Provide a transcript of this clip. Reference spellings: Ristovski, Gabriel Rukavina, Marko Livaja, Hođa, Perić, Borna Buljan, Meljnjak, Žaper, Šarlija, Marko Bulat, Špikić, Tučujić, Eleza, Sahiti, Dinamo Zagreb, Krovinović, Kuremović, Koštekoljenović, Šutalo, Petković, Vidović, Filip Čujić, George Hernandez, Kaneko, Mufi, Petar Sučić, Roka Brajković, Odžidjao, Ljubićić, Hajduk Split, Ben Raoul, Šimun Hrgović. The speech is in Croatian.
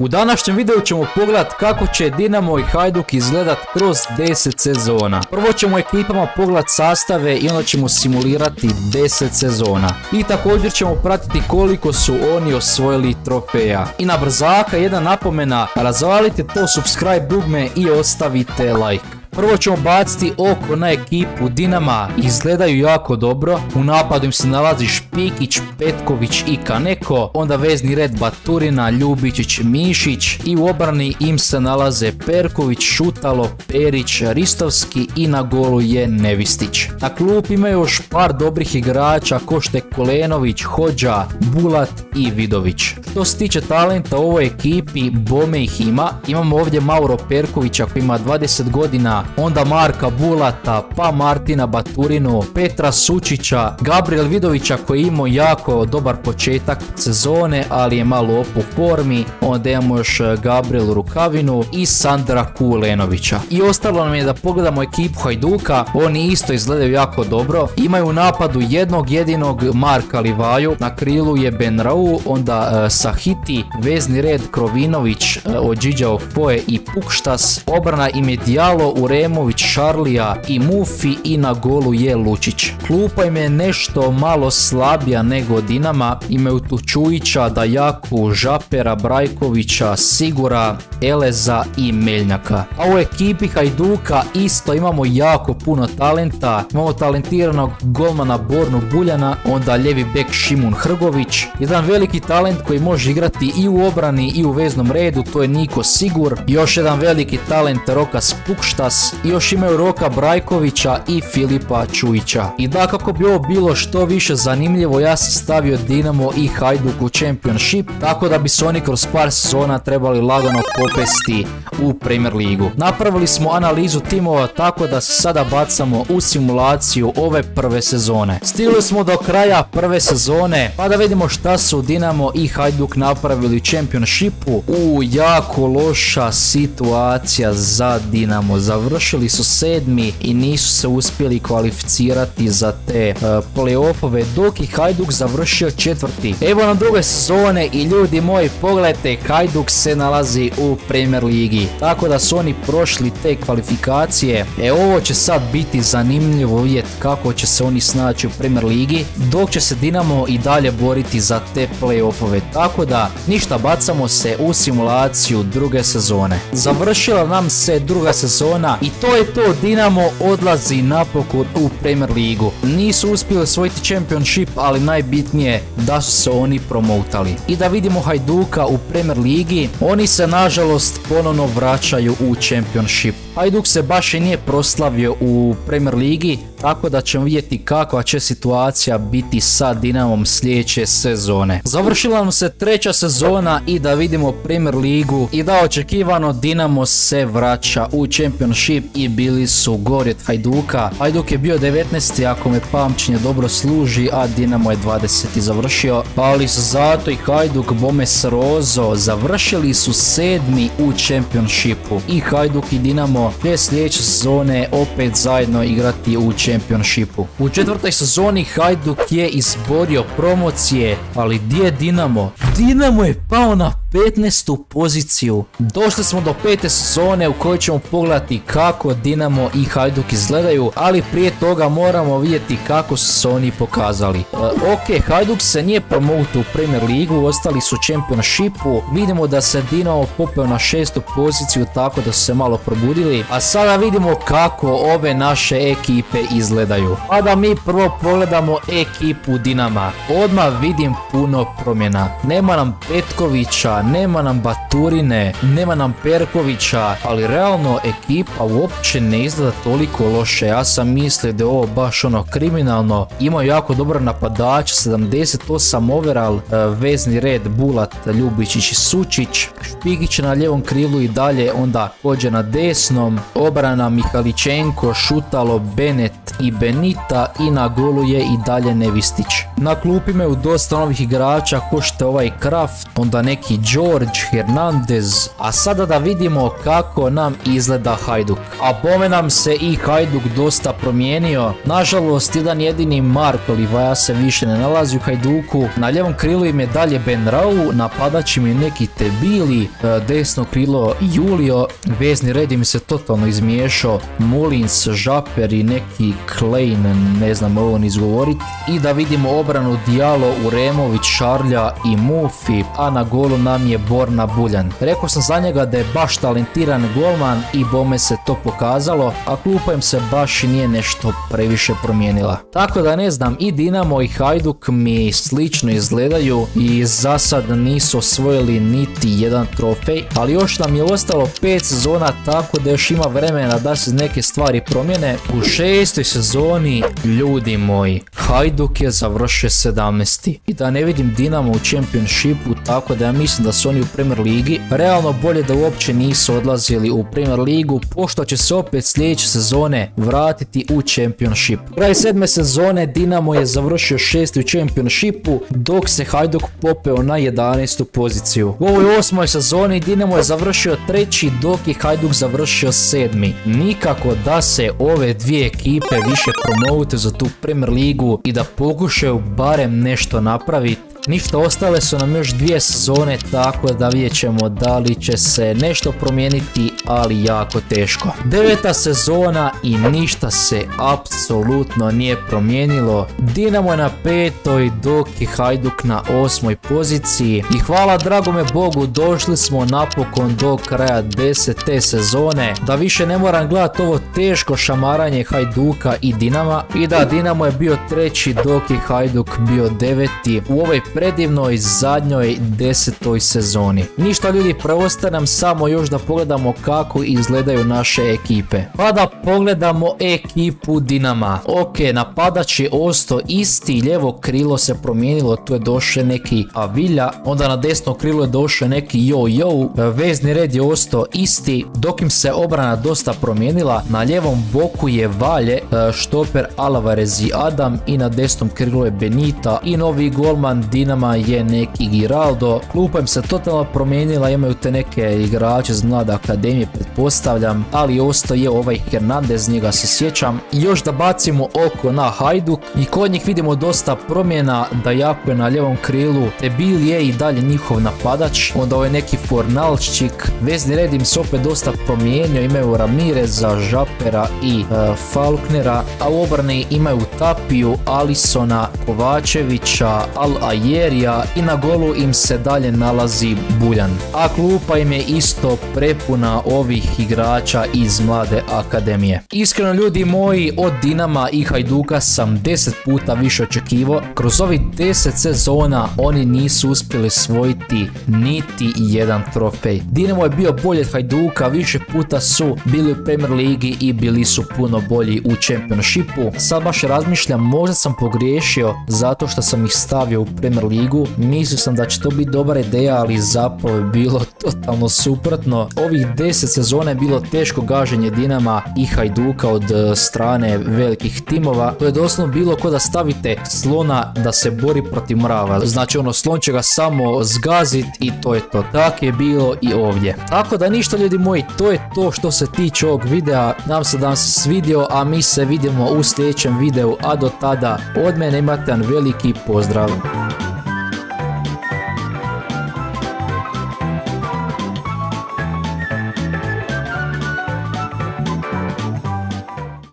U današnjem videu ćemo pogledati kako će Dinamo i Hajduk izgledat kroz 10 sezona. Prvo ćemo ekipama pogledati sastave i onda ćemo simulirati 10 sezona. I također ćemo pratiti koliko su oni osvojili trofeja. I na brzaka jedna napomena, razvalite to subscribe dugme i ostavite like. Prvo ćemo baciti oko na ekipu Dinama, izgledaju jako dobro, u napadu im se nalazi Špikić, Petković i Kaneko, onda vezni red Baturina, Ljubićić, Mišić i u obrani im se nalaze Perković, Šutalo, Perić, Ristovski i na golu je Nevistić. Na klupi imaju još par dobrih igrača, Koštekoljenović, Hođa, Bulat i Vidović. Što se tiče talenta u ovoj ekipi, bome ih ima, imamo ovdje Mauro Perkovića koji ima 20 godina, onda Marka Bulata, pa Martina Baturinu, Petra Sučića, Gabriel Vidovića koji je imao jako dobar početak sezone, ali je malo opu formi, onda imamo još Gabriel Rukavinu i Sandra Kulenovića. I ostalo nam je da pogledamo ekipu Hajduka, oni isto izgledaju jako dobro, imaju u napadu jednog jedinog Marka Livaju, na krilu je Ben Raoul, onda Sahiti, vezni red Krovinović, Odžidjao Poje i Pukštas, obrana im je Dijalo, Kuremović, Šarlija i Mufi i na golu je Lučić. Klupa im je nešto malo slabija nego Dinama, imaju Tučujića, Dajaku, Žapera, Brajkovića, Sigura, Eleza i Meljnjaka. A u ekipi Hajduka isto imamo jako puno talenta, imamo talentiranog golmana Bornu Buljana, onda ljevi bek Šimun Hrgović, jedan veliki talent koji može igrati i u obrani i u veznom redu, to je Niko Sigur, još jedan veliki talent Roka Spukšta, i još imaju Roka Brajkovića i Filipa Čujića. I da, kako bi ovo bilo što više zanimljivo, ja sam stavio Dinamo i Hajduk u Championship, tako da bi se oni kroz par sezona trebali lagano popesti u Premier ligu. Napravili smo analizu timova, tako da se sada bacamo u simulaciju ove prve sezone. Stigli smo do kraja prve sezone, pa da vidimo šta su Dinamo i Hajduk napravili u Championshipu. Jako loša situacija za Dinamo. Završili su 7. i nisu se uspjeli kvalificirati za te playoffove, dok i Hajduk završio 4. Evo nam druge sezone i ljudi moji, pogledajte, Hajduk se nalazi u Premier ligi, tako da su oni prošli te kvalifikacije. Ovo će sad biti zanimljivo vidjeti kako će se oni snaći u Premier ligi, dok će se Dinamo i dalje boriti za te playoffove, tako da ništa, bacamo se u simulaciju druge sezone. Završila nam se druga sezona i to je to, Dinamo odlazi napokon u Premier ligu. Nisu uspjeli osvojiti Championship, ali najbitnije da su se oni promotali. I da vidimo Hajduka u Premier ligi, oni se nažalost ponovno vraćaju u Championship. Hajduk se baš i nije proslavio u Premier ligi, tako da ćemo vidjeti kakva će situacija biti sa Dinamom sljedeće sezone. Završila nam se treća sezona i da vidimo Premier ligu, i da, očekivano, Dinamo se vraća u Championship i bili su gori od Hajduka. Hajduk je bio 19. ako me pamćenje dobro služi, a Dinamo je 20. završio, ali su zato i Hajduk bome srozo, završili su 7. u Championshipu. I Hajduk i Dinamo te sljedeće sezone opet zajedno igrati u Championshipu. U četvrtoj sezoni Hajduk je izborio promocije, ali gdje je Dinamo? Dinamo je pao na 15. poziciju. Došli smo do 5. sezone u kojoj ćemo pogledati kako Dinamo i Hajduk izgledaju, ali prije toga moramo vidjeti kako su se oni pokazali. Ok, Hajduk se nije promovuto u Premier ligu, ostali su u Championshipu. Vidimo da se Dinamo popeo na 6. poziciju, tako da su se malo probudili. A sada vidimo kako ove naše ekipe izgledaju. Pa da mi prvo pogledamo ekipu Dinama. Odmah vidim puno promjena. Nema nam Petkovića, nema nam Baturine, nema nam Perkovića, ali realno ekipa uopće ne izgleda toliko loše. Ja sam mislio da je ovo baš ono kriminalno. Imao jako dobar napadač, 78 overall, vezni red Bulat, Ljubićić i Sučić, Špikić na ljevom krilu i dalje, onda Hođa na desnom, obrana Mihaličenko, Šutalo, Benet i Benita i na golu je i dalje Nevistić. Na klupima je dosta novih igrača, ko što je ovaj Kraft, onda neki George Hernandez, a sada da vidimo kako nam izgleda Hajduk. A bome nam se i Hajduk dosta promijenio. Nažalost, jedan jedini Marko Livaja se više ne nalazi u Hajduku. Na ljevom krilu im je dalje Ben Raoul, napadači mi neki Tebili, desno krilo Julio, vezni red im se totalno izmiješao, Mulins, Žaper i neki Klein, ne znam ovo ni izgovoriti. I da vidimo obranu Dijalo, Uremović, Šarlja i Mufi, a na golu nam je Borna Buljan. Rekao sam za njega da je baš talentiran golman i bome se to pokazalo, a klupa im se baš nije nešto previše promijenila. Tako da ne znam, i Dinamo i Hajduk mi slično izgledaju i za sad nisu osvojili niti jedan trofej, ali još nam je ostalo 5 sezona, tako da još ima vremena da se neke stvari promijene. U 6. sezoni, ljudi moji, Hajduk je završio 17. i da ne vidim Dinamo u Championshipu, tako da ja mislim da su oni u Premier ligi. Realno bolje da uopće nisu odlazili u Premier ligu, pošto će se opet sljedeće sezone vratiti u Championship. Kraj 7. sezone Dinamo je završio 6. u Championshipu, dok se Hajduk popeo na 11. poziciju. U ovoj 8. sezoni Dinamo je završio 3. dok je Hajduk završio 7. Nikako da se ove dvije ekipe više promovite za tu Premier ligu i da pokušaju barem nešto napraviti. Ništa, ostale su nam još 2 sezone, tako da vidjet ćemo da li će se nešto promijeniti, ali jako teško. 9. sezona i ništa se apsolutno nije promijenilo. Dinamo je na 5. dok je Hajduk na 8. poziciji. I hvala dragome Bogu, došli smo napokon do kraja 10. sezone. Da više ne moram gledati ovo teško šamaranje Hajduka i Dinama. I da, Dinamo je bio 3. dok je Hajduk bio 9. u ovoj predivnoj zadnjoj 10. sezoni. Ništa ljudi, preostaje nam samo još da pogledamo kako izgledaju naše ekipe. Pa da pogledamo ekipu Dinama. Ok, napadač je ostao isti, ljevo krilo se promijenilo, tu je došao neki Avilja, onda na desno krilo je došao neki Jo-Jo, vezni red je ostao isti, dok im se obrana dosta promijenila. Na ljevom boku je Valje, štoper Alvarez i Adam, i na desnom krilu je Benita, i novi golman Dinama je neki Giraldo. Klupa im se totalno promijenila, imaju te neke igrače iz mlade akademije, pretpostavljam, ali ostao je ovaj Hernandez, njega se sjećam. Još da bacimo oko na Hajduk, i kod njih vidimo dosta promjena, da Jako je na ljevom krilu, Tebil je i dalje njihov napadač, onda ovaj neki Fornalščik, vezni red im se opet dosta promijenio, imaju Ramireza, Žapera i Falknera, a u obrani imaju Tapiju, Alisona, Kovačevića, Al-Ajerija, i na golu im se dalje nalazi Buljan. A klupa im je isto prepuna ovih igrača iz mlade akademije. Iskreno ljudi moji, od Dinama i Hajduka sam 10 puta više očekivao. Kroz ovih 10 sezona oni nisu uspjeli svojiti niti jedan trofej. Dinamo je bio bolji od Hajduka, više puta su bili u Premier ligi i bili su puno bolji u Championshipu. Sad baš razmišljam, možda sam pogriješio zato što sam ih stavio u Premier ligu. Mislio sam da će to biti dobra ideja, ali zapravo je bilo totalno suprotno. Ovih 10 sezona je bilo teško gaženje Dinama i Hajduka od strane velikih timova. To je doslovno bilo ko da stavite slona da se bori protiv mrava. Znači ono, slon će ga samo zgazit i to je to. Tako je bilo i ovdje. Tako da ništa ljudi moji, to je to što se tiče ovog videa. Nadam se da vam se svidio, a mi se vidimo u sljedećem videu, a do tada od mene imate jedan veliki pozdrav.